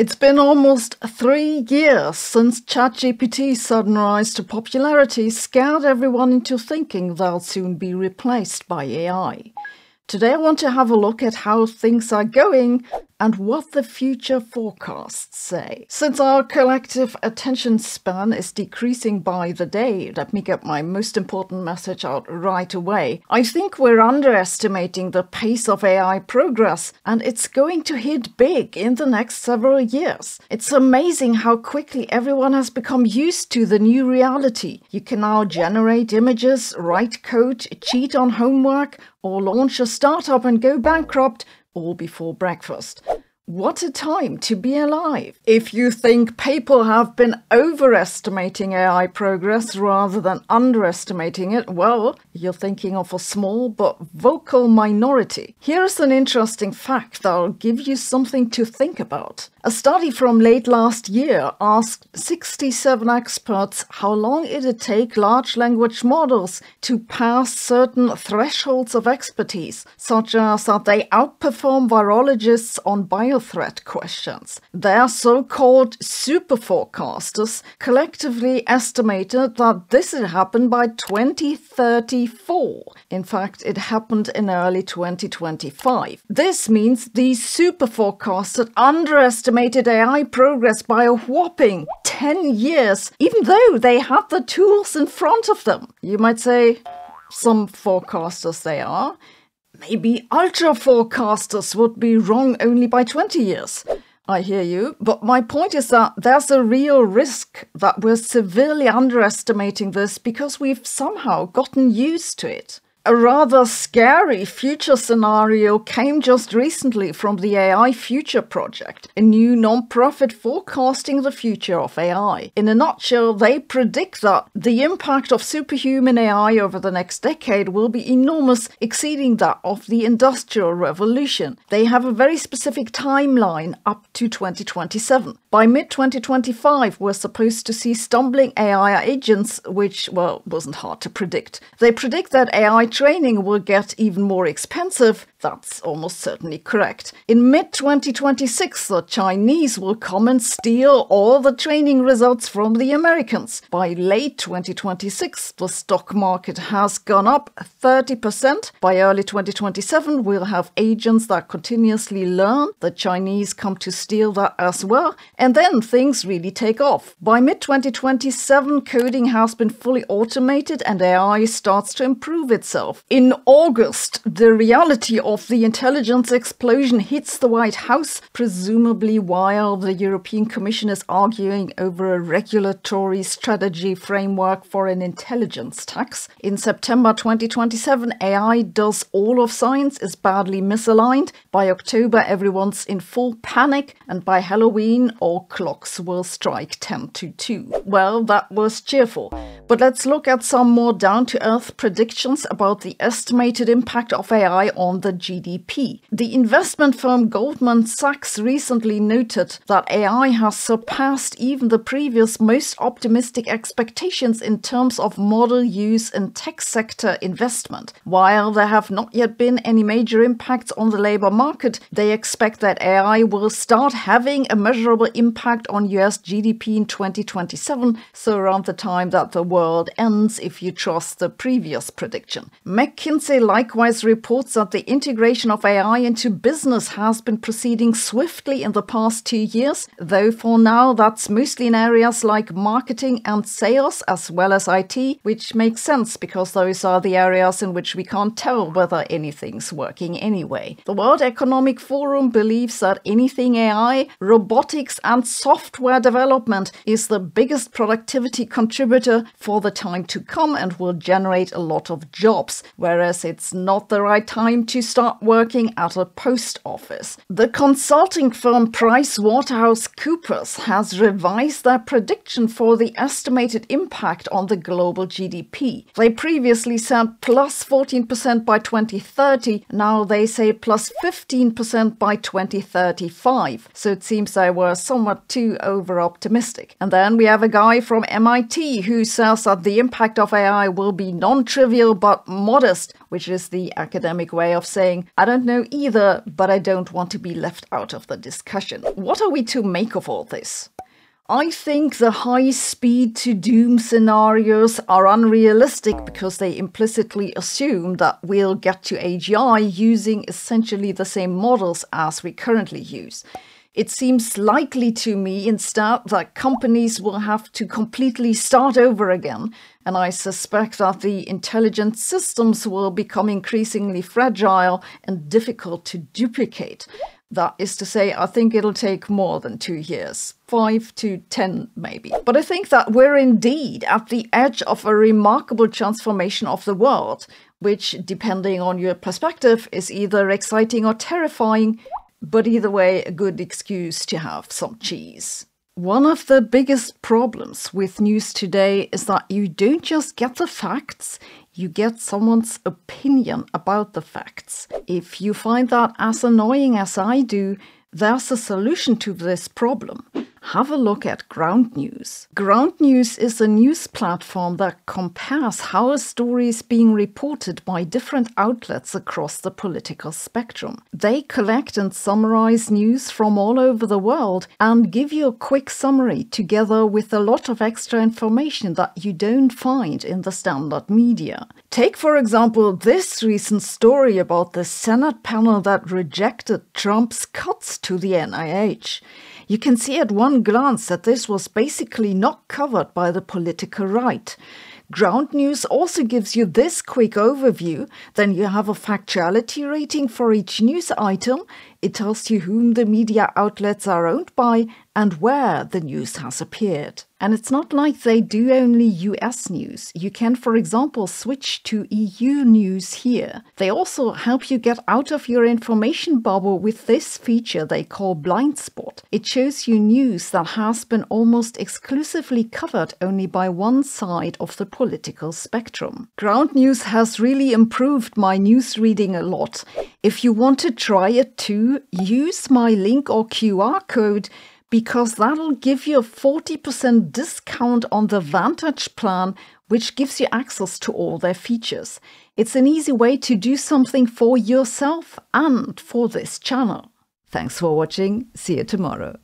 It's been almost 3 years since ChatGPT's sudden rise to popularity scared everyone into thinking they'll soon be replaced by AI. Today I want to have a look at how things are going and what the future forecasts say. Since our collective attention span is decreasing by the day, let me get my most important message out right away. I think we're underestimating the pace of AI progress, and it's going to hit big in the next several years. It's amazing how quickly everyone has become used to the new reality. You can now generate images, write code, cheat on homework, or launch a startup and go bankrupt, all before breakfast. What a time to be alive! If you think people have been overestimating AI progress rather than underestimating it, well, you're thinking of a small but vocal minority. Here's an interesting fact that'll give you something to think about. A study from late last year asked 67 experts how long it'd take large language models to pass certain thresholds of expertise, such as that they outperform virologists on biothreat questions. Their so-called superforecasters collectively estimated that this had happened by 2034. In fact, it happened in early 2025. This means these superforecasters underestimated AI progress by a whopping 10 years, even though they had the tools in front of them. You might say, some forecasters they are. Maybe ultra-forecasters would be wrong only by 20 years. I hear you, but my point is that there's a real risk that we're severely underestimating this because we've somehow gotten used to it. A rather scary future scenario came just recently from the AI Future Project, a new non-profit forecasting the future of AI. In a nutshell, they predict that the impact of superhuman AI over the next decade will be enormous, exceeding that of the Industrial Revolution. They have a very specific timeline up to 2027. By mid-2025, we're supposed to see stumbling AI agents, which, well, wasn't hard to predict. They predict that AI training will get even more expensive. That's almost certainly correct. In mid-2026, the Chinese will come and steal all the training results from the Americans. By late 2026, the stock market has gone up 30%. By early 2027, we'll have agents that continuously learn. The Chinese come to steal that as well. And then things really take off. By mid-2027, coding has been fully automated and AI starts to improve itself. In August, the reality of the intelligence explosion hits the White House, presumably while the European Commission is arguing over a regulatory strategy framework for an intelligence tax. In September 2027, AI does all of science is badly misaligned. By October, everyone's in full panic, and by Halloween, all clocks will strike 10 to 2. Well, that was cheerful. But let's look at some more down-to-earth predictions about the estimated impact of AI on the GDP. The investment firm Goldman Sachs recently noted that AI has surpassed even the previous most optimistic expectations in terms of model use and tech sector investment. While there have not yet been any major impacts on the labor market, they expect that AI will start having a measurable impact on US GDP in 2027, so around the time that the world ends, if you trust the previous prediction. McKinsey likewise reports that the integration of AI into business has been proceeding swiftly in the past 2 years, though for now that's mostly in areas like marketing and sales as well as IT, which makes sense because those are the areas in which we can't tell whether anything's working anyway. The World Economic Forum believes that anything AI, robotics and software development is the biggest productivity contributor for the time to come and will generate a lot of jobs, whereas it's not the right time to start working at a post office. The consulting firm PricewaterhouseCoopers has revised their prediction for the estimated impact on the global GDP. They previously said plus 14% by 2030, now they say plus 15% by 2035, so it seems they were somewhat too over-optimistic. And then we have a guy from MIT who says NASA, the impact of AI will be non-trivial but modest, which is the academic way of saying, I don't know either, but I don't want to be left out of the discussion. What are we to make of all this? I think the high-speed-to-doom scenarios are unrealistic because they implicitly assume that we'll get to AGI using essentially the same models as we currently use. It seems likely to me instead that companies will have to completely start over again, and I suspect that the intelligent systems will become increasingly fragile and difficult to duplicate. That is to say, I think it'll take more than 2 years, 5 to 10 maybe. But I think that we're indeed at the edge of a remarkable transformation of the world, which, depending on your perspective, is either exciting or terrifying, but either way, a good excuse to have some cheese. One of the biggest problems with news today is that you don't just get the facts, you get someone's opinion about the facts. If you find that as annoying as I do, there's a solution to this problem. Have a look at Ground News. Ground News is a news platform that compares how a story is being reported by different outlets across the political spectrum. They collect and summarize news from all over the world and give you a quick summary together with a lot of extra information that you don't find in the standard media. Take, for example, this recent story about the Senate panel that rejected Trump's cuts to the NIH. You can see at one glance that this was basically not covered by the political right. Ground News also gives you this quick overview, then you have a factuality rating for each news item, it tells you whom the media outlets are owned by and where the news has appeared. And it's not like they do only US news. You can, for example, switch to EU news here. They also help you get out of your information bubble with this feature they call Blind Spot. It shows you news that has been almost exclusively covered only by one side of the political spectrum. Ground News has really improved my news reading a lot. If you want to try it too, use my link or QR code, because that'll give you a 40% discount on the Vantage plan, which gives you access to all their features. It's an easy way to do something for yourself and for this channel. Thanks for watching. See you tomorrow.